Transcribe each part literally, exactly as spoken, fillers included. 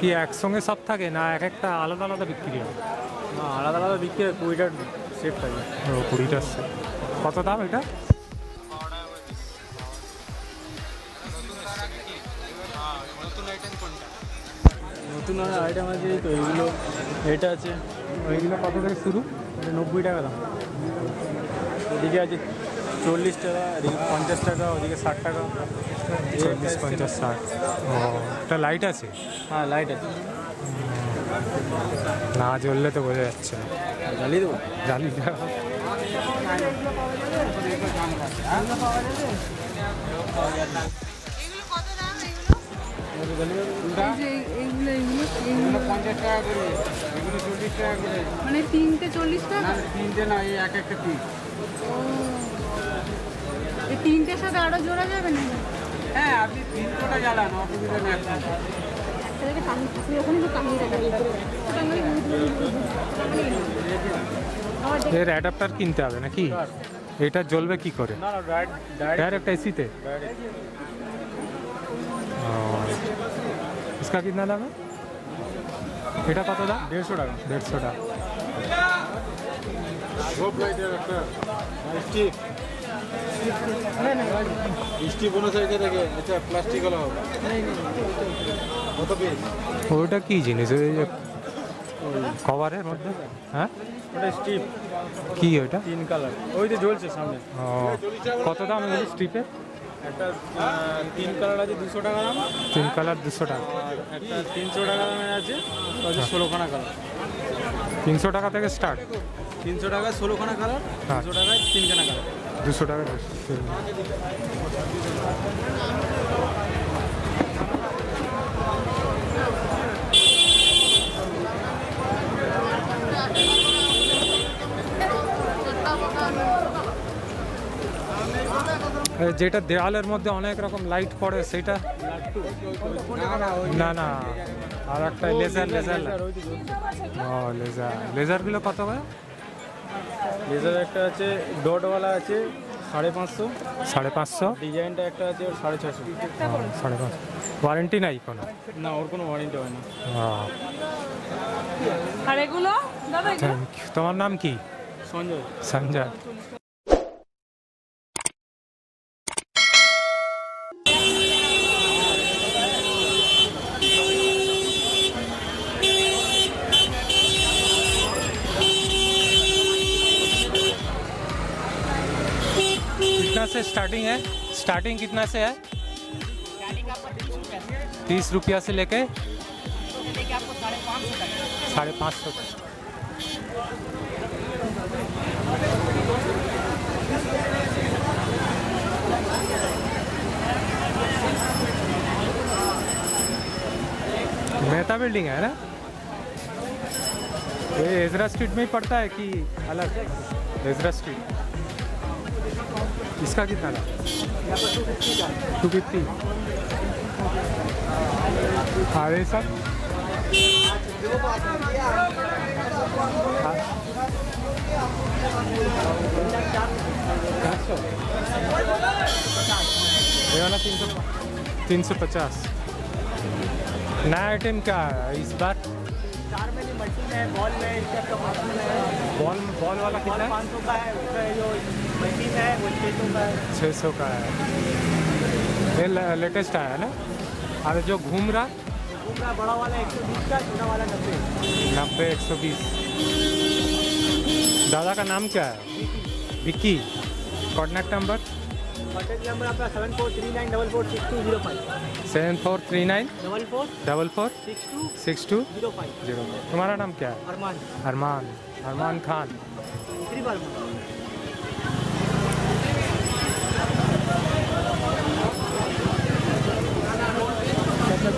কি একসঙ্গে সব থাকে না, এক একটা আলাদা আলাদা বিক্রি হয়? না, আলাদা আলাদা বিক্রি হয়। কুড়িটা সেট থাকে। ও কুড়িটা সেট। কত দাম এটা? নতুন আইটেম কোনটা? নতুন আইটেম আছে তো এগুলো, এটা আছে। ওইগুলো কত থেকে শুরু? নব্বই টাকা দাম। এদিকে আছে চল্লিশ টাকা, এদিকে পঞ্চাশ টাকা, ওদিকে ষাট টাকা। চল্লিশ পঞ্চাশ ষাট। ও একটা লাইট আছে? হ্যাঁ লাইট আছে। না জ্বললে তো বোঝা যাচ্ছে না। জ্বালিয়ে দেবো? জ্বালিয়ে দেবো। মানে তিনটে চল্লিশ টাকা? তিনটে না, এই এক একটা পিস। এই তিনটের সাথে আরো জোড়া যাবে না? হ্যাঁ আপনি তিনটা জ্বালান, অসুবিধা নেই। এর অ্যাডাপ্টার কিনতে হবে নাকি? এটা জ্বলবে কি করে? ডাইরেক্ট এসিতে। इसका कितना दाम है? बेटा कत दाम? डेढ़ सौ टाका। डेढ़ सौ टाका। ওটা কি জিনিস? ওই যে কভারের মধ্যে? হ্যাঁ ওটা স্ট্রিপ। কি ওটা? তিন কালার। ওই যে জ্বলছে সামনে। কত দাম ওই স্ট্রিপের? একটা তিন কালার আছে দুশো টাকা দাম। তিন কালার দুশো টাকা। একটা তিনশো টাকা দামে আছে, ষোলোখানা কালার। তিনশো টাকা থেকে স্টার্ট? তিনশো টাকা ষোলোখানা কালার, দুশো টাকায় তিনখানা কালার। দুশো টাকা। যেটা দেওয়ালের মধ্যে অনেক রকম লাইট পড়ে সেটা? না না আর একটা লেজার। লেজার? ও লেজার। লেজারগুলো কত করে? লেজার একটা আছে ডটওয়ালা আছে সাড়ে পাঁচশো। সাড়ে পাঁচশো। ডিজাইনটা একটা আছে ওর সাড়ে ছশো। সাড়ে পাঁচশো। ওয়ারেন্টি নাই কোনো? না ওর কোনো ওয়ারেন্টি হয় না। তোমার নাম কি? সঞ্জয়। সঞ্জয়। से स्टार्टिंग है? स्टार्टिंग कितना से है? तीस रुपया से लेके साढ़े पाँच सौ तक। मेहता बिल्डिंग है ना ये? एजरा स्ट्रीट में ही पड़ता है कि अलग? Ezra street. इसका कितना था? To fifty. अरे सर ये वाला तीन सौ। तीन सौ पचास। नया आइटम क्या है इस बार? चार में मल्टी में बॉल में इसका बॉल बॉल वाला कितना है? पाँच सौ का है। उसका जो मल्टी में है वो छः सौ का है। छः सौ का है। ये लेटेस्ट आया है ना? और जो घूम रहा घूम रहा बड़ा वाला एक सौ बीस का, छोटा वाला नब्बे। नब्बे एक सौ बीस। दादा का नाम क्या है? Vicky. Contact number? Contact number आपका seven four three nine double four six two zero five. Seven four three nine double four double four six two six two zero five zero. तुम्हारा नाम क्या है? अरमान। अरमान। अरमान खान। त्रिपाल।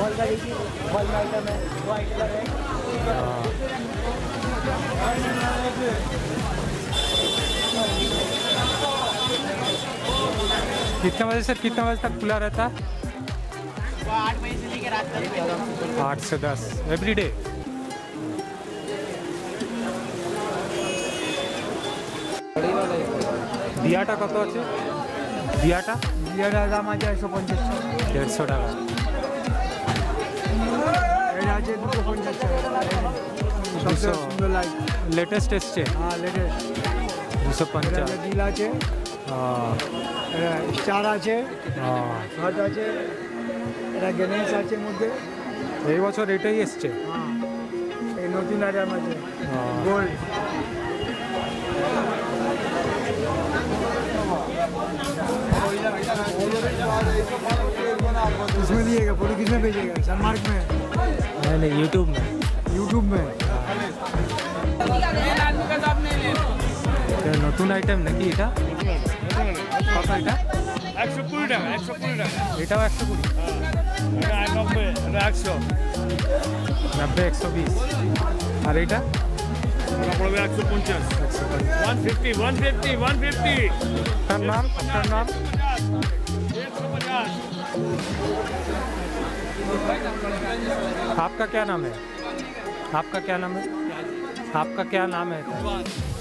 बॉल का देखिए, बॉल का item है, वो आइटम है। कितने बजे से कितने बजे तक खुला रहता है? आठ बजे से लेकर रात तक। आठ से दस एवरी डे। बियाटा कत আছে? बियाटा बियाटा দাম আছে একশো পঞ্চাশ। দেড়শো টাকা। दो सौ पचास लेटेस्ट टेस्ट है। हां लेटेस्ट दो सौ पचास जिला छे। हां स्टारा छे। हां हाटा छे एरा गणेश छे मध्ये এই বছর এটাই আসছে। हां এই নতুন আড়া মধ্যে গোল্ড इसमें दिएगा पूरी किसमें भेजेगा? सनमार्क में नहीं नहीं यूट्यूब में यूट्यूब में नतून आइटम ना कि नब्बे एक सौ बीस और यहाँ आपका क्या नाम है? आपका क्या नाम है? आपका क्या नाम है?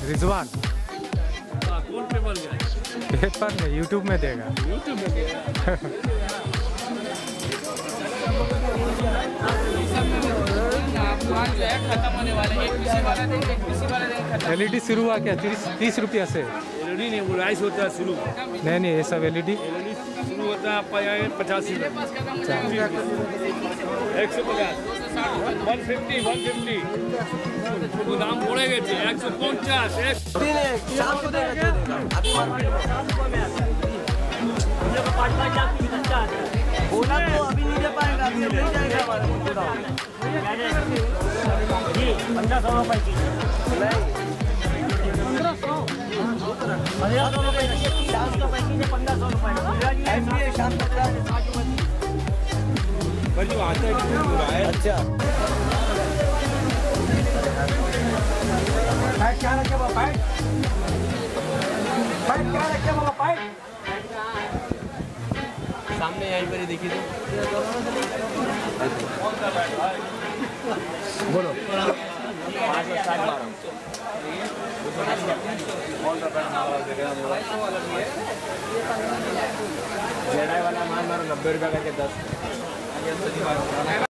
रिजवान। कौन पेपर गया? पेपर में यूट्यूब में देगा। यूट्यूब में खत्म होने वाले हैं। एल ई डी शुरू हुआ क्या? तीस तीस रुपया से एलईडी नहीं, वो राइस होता है शुरू। नहीं नहीं ये सब एलईडी शुरू होता है पचास एक सौ पचास वन फिफ्टी वन फिफ्टी वो दाम बोलेंगे थे एक सौ पचास अभी नहीं दे पाएगा पंद्रह सौ रुपये पंद्रह सौ रुपये पंद्रह सौ रुपये शाम तक जो आता है। अच्छा पैक क्या रखे बाबा? पैक पैक क्या रखे बाबा? पैक सामने यहीं पर देखिए तो बोलो जेड़ा वाला मान मारो नब्बे रुपये का के दस।